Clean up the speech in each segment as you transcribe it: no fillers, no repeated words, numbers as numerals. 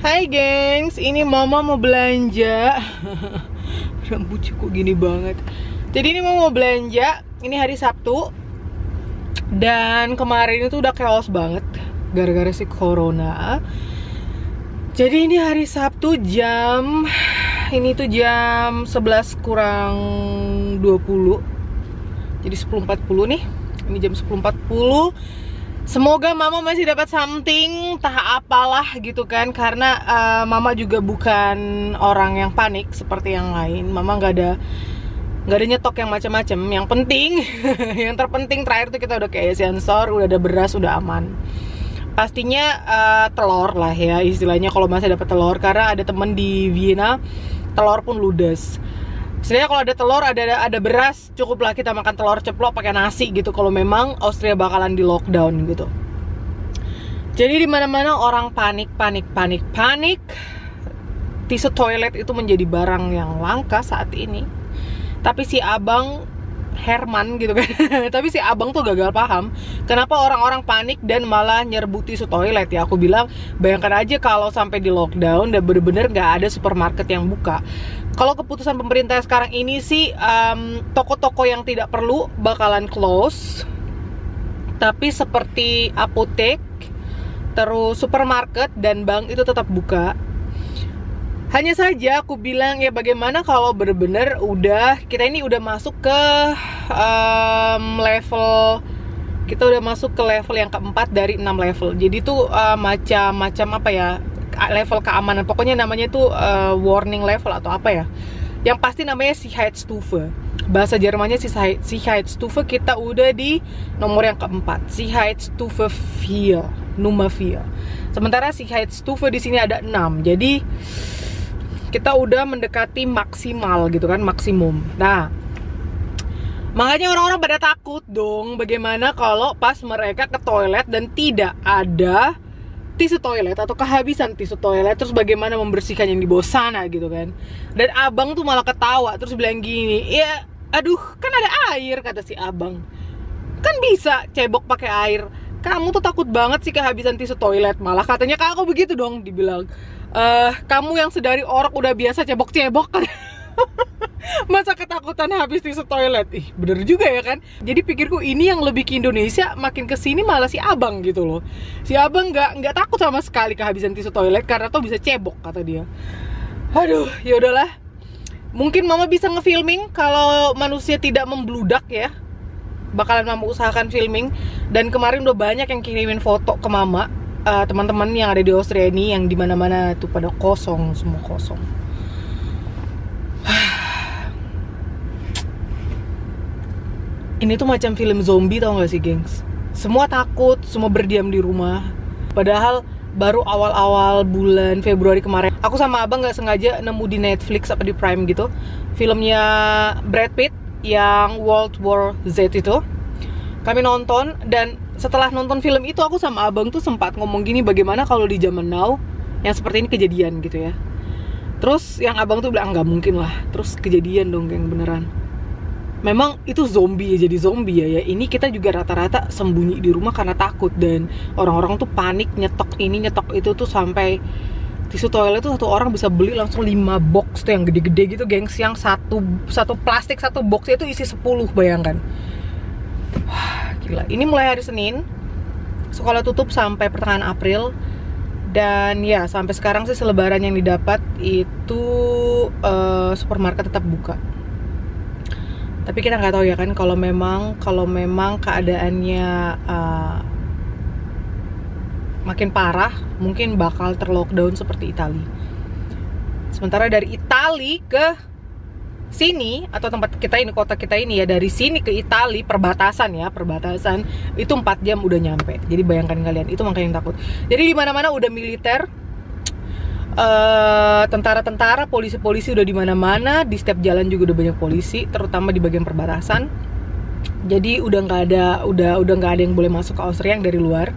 Hai gengs, ini mama mau belanja. Rambutnya kok gini banget. Jadi ini mama mau belanja, ini hari Sabtu. Dan kemarin itu udah chaos banget gara-gara si corona. Jadi ini hari Sabtu jam, ini tuh jam 11 kurang 20. Jadi 10.40 nih. Ini jam 10.40. Semoga mama masih dapat something, entah apalah gitu kan. Karena mama juga bukan orang yang panik seperti yang lain. Mama nggak ada nyetok yang macam-macam. Yang penting, yang terpenting terakhir tuh kita udah kayak sensor, udah ada beras, udah aman. Pastinya telur lah ya istilahnya kalau masih dapat telur. Karena ada temen di Vienna, telur pun ludes. Sebenarnya kalau ada telur, ada beras, cukuplah kita makan telur ceplok pakai nasi gitu. Kalau memang Austria bakalan di lockdown gitu. Jadi di mana-mana orang panik. Tisu toilet itu menjadi barang yang langka saat ini. Tapi si abang Herman gitu kan. Tapi si abang tuh gagal paham kenapa orang-orang panik dan malah nyerbu tisu toilet ya. Aku bilang bayangkan aja kalau sampai di lockdown dan bener-bener nggak ada supermarket yang buka. Kalau keputusan pemerintah sekarang ini sih toko-toko yang tidak perlu bakalan close. Tapi seperti apotek, terus supermarket dan bank itu tetap buka. Hanya saja aku bilang ya bagaimana kalau bener-bener udah, kita ini udah masuk ke level, kita udah masuk ke level yang keempat dari 6 level. Jadi tuh macam-macam apa ya, level keamanan, pokoknya namanya itu warning level atau apa ya, yang pasti namanya Sicherheitstufe, bahasa Jermannya Sicherheitstufe. Kita udah di nomor yang keempat, Sicherheitstufe 4, nomor 4. Sementara Sicherheitstufe di sini ada 6, jadi kita udah mendekati maksimal gitu kan, maksimum. Nah, makanya orang-orang pada takut dong, bagaimana kalau pas mereka ke toilet dan tidak ada tisu toilet atau kehabisan tisu toilet, terus bagaimana membersihkan yang di bawah sana gitu kan. Dan abang tuh malah ketawa terus bilang gini, ya aduh kan ada air, kata si abang, kan bisa cebok pakai air. Kamu tuh takut banget sih kehabisan tisu toilet, malah katanya kak aku begitu dong, dibilang kamu yang sedari orok udah biasa cebok-cebok kan. Masa ketakutan habis tisu toilet. Ih bener juga ya kan. Jadi pikirku ini yang lebih ke Indonesia, makin kesini malah si abang gitu loh. Si abang nggak takut sama sekali kehabisan tisu toilet karena tuh bisa cebok, kata dia. Aduh ya udahlah. Mungkin mama bisa ngefilming kalau manusia tidak membludak ya. Bakalan mama usahakan filming. Dan kemarin udah banyak yang kirimin foto ke mama, teman-teman yang ada di Austria ini, yang di mana-mana tuh pada kosong, semua kosong. Ini tuh macam film zombie tau gak sih gengs? Semua takut, semua berdiam di rumah. Padahal baru awal-awal bulan Februari kemarin, aku sama abang gak sengaja nemu di Netflix apa di Prime gitu, filmnya Brad Pitt yang World War Z itu. Kami nonton, dan setelah nonton film itu aku sama abang tuh sempat ngomong gini, bagaimana kalau di zaman now yang seperti ini kejadian gitu ya. Terus yang abang tuh bilang, gak mungkin lah. Terus kejadian dong geng, beneran. Memang itu zombie ya, jadi zombie ya. Ini kita juga rata-rata sembunyi di rumah karena takut. Dan orang-orang tuh panik, nyetok ini, nyetok itu tuh sampai tisu toilet tuh satu orang bisa beli langsung 5 box tuh yang gede-gede gitu gengs. Yang satu plastik, satu box itu isi 10, bayangkan. Wah gila, ini mulai hari Senin. Sekolah tutup sampai pertengahan April. Dan ya sampai sekarang sih selebaran yang didapat itu supermarket tetap buka. Tapi kita nggak tahu ya kan, kalau memang keadaannya makin parah, mungkin bakal terlockdown seperti Italia. Sementara dari Italia ke sini atau tempat kita ini, kota kita ini ya, dari sini ke Italia perbatasan ya, perbatasan itu 4 jam udah nyampe. Jadi bayangkan kalian, itu makanya yang takut. Jadi di mana-mana udah militer. Tentara-tentara, polisi-polisi udah di mana-mana, di setiap jalan juga udah banyak polisi, terutama di bagian perbatasan. Jadi udah nggak ada yang boleh masuk ke Austria yang dari luar.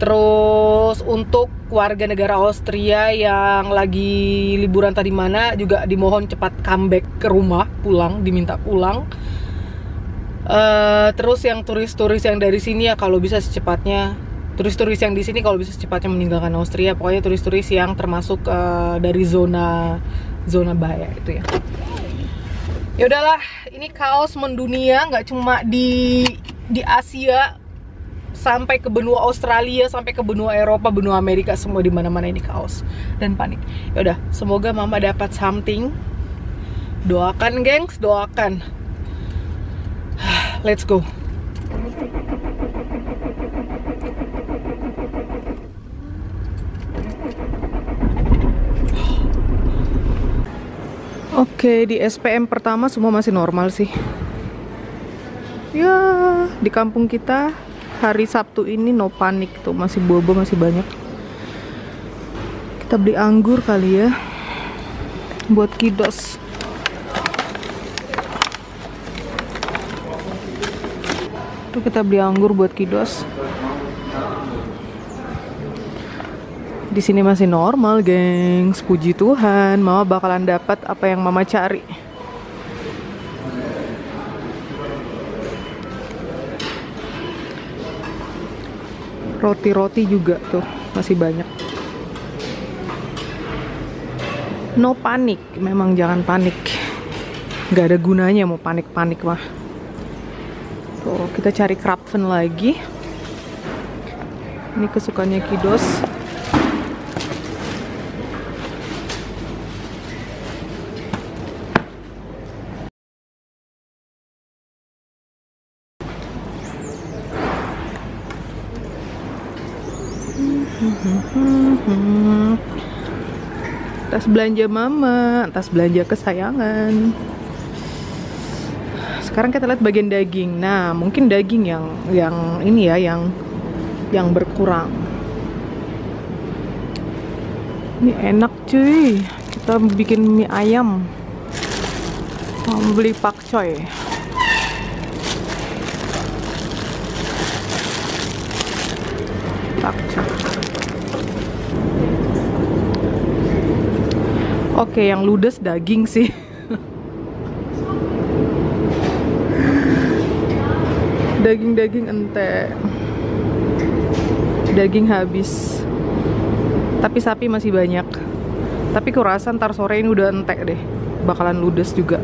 Terus untuk warga negara Austria yang lagi liburan tadi mana juga dimohon cepat comeback ke rumah, pulang, diminta pulang. Terus yang turis-turis yang dari sini ya kalau bisa secepatnya turis-turis yang di sini kalau bisa secepatnya meninggalkan Austria, pokoknya turis-turis yang termasuk dari zona bahaya itu ya. Ya udahlah, ini kaos mendunia, nggak cuma di Asia, sampai ke benua Australia, sampai ke benua Eropa, benua Amerika, semua di mana-mana ini kaos dan panik. Ya udah, semoga Mama dapat something. Doakan, gengs, doakan. Let's go. Oke, di SPM pertama semua masih normal sih. Ya, di kampung kita hari Sabtu ini no panik tuh, masih bobo, masih banyak. Kita beli anggur kali ya, buat kidos. Tuh kita beli anggur buat kidos. Di sini masih normal, gengs. Puji Tuhan, Mama bakalan dapat apa yang Mama cari. Roti-roti juga tuh masih banyak. No panik, memang jangan panik. Gak ada gunanya mau panik-panik mah. Tuh kita cari krapfen lagi. Ini kesukaannya kidos. Tas belanja Mama, tas belanja kesayangan. Sekarang kita lihat bagian daging. Nah, mungkin daging yang ini ya, yang berkurang. Ini enak cuy. Kita bikin mie ayam. Mau beli pakcoy. Oke, yang ludes daging sih. Daging-daging ente. Daging habis. Tapi sapi masih banyak. Tapi kurasa ntar sore ini udah entek deh. Bakalan ludes juga.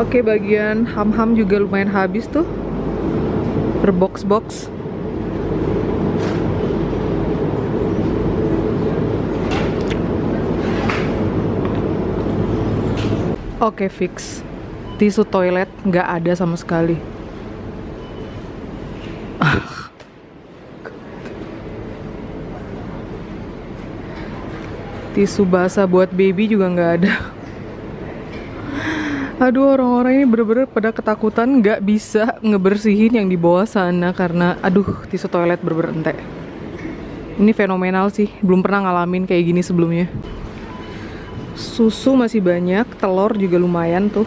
Oke, bagian ham-ham juga lumayan habis tuh. Berbox-box. Oke, fix. Tisu toilet nggak ada sama sekali. Tisu basah buat baby juga nggak ada. Aduh, orang-orang ini bener-bener pada ketakutan nggak bisa ngebersihin yang di bawah sana karena aduh, tisu toilet bener-bener entek. Ini fenomenal sih, belum pernah ngalamin kayak gini sebelumnya. Susu masih banyak, telur juga lumayan tuh.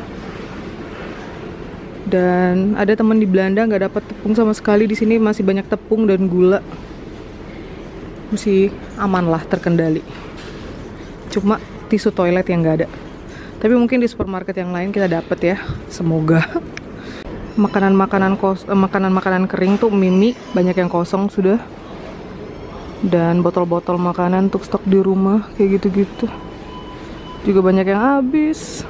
Dan ada teman di Belanda nggak dapat tepung sama sekali, di sini masih banyak tepung dan gula. Masih aman lah, terkendali. Cuma tisu toilet yang nggak ada. Tapi mungkin di supermarket yang lain kita dapat ya, semoga. Makanan-makanan kering tuh mie banyak yang kosong sudah. Dan botol-botol makanan untuk stok di rumah kayak gitu-gitu. Juga banyak yang habis.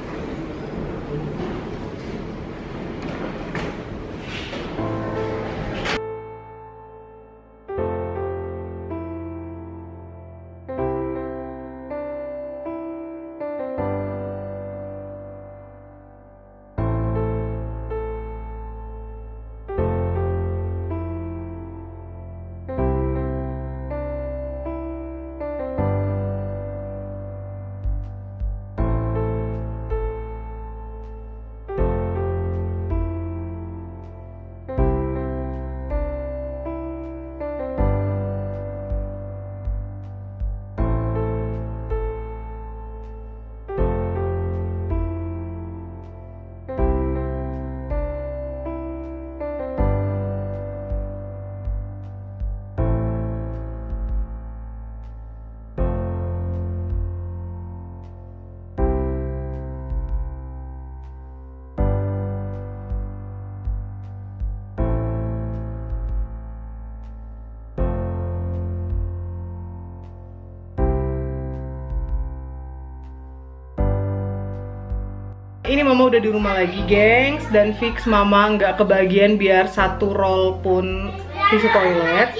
Ini mama udah di rumah lagi, gengs. Dan fix mama nggak kebagian biar satu roll pun tisu toilet.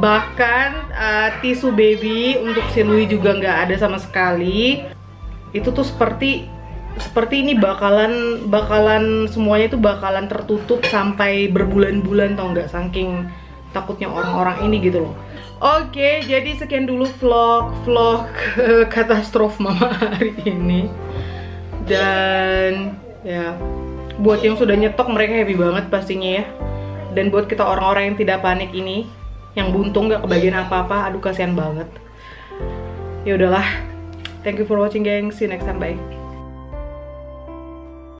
Bahkan tisu baby untuk si Louis juga nggak ada sama sekali. Itu tuh seperti ini bakalan semuanya itu bakalan tertutup sampai berbulan-bulan, tau nggak, saking takutnya orang-orang ini gitu loh. Oke, jadi sekian dulu vlog katastrof mama hari ini. Dan ya, buat yang sudah nyetok, mereka happy banget pastinya ya. Dan buat kita orang-orang yang tidak panik ini, yang buntung gak kebagian apa-apa, aduh kasihan banget. Ya udahlah. Thank you for watching, gengs. See you next time, bye.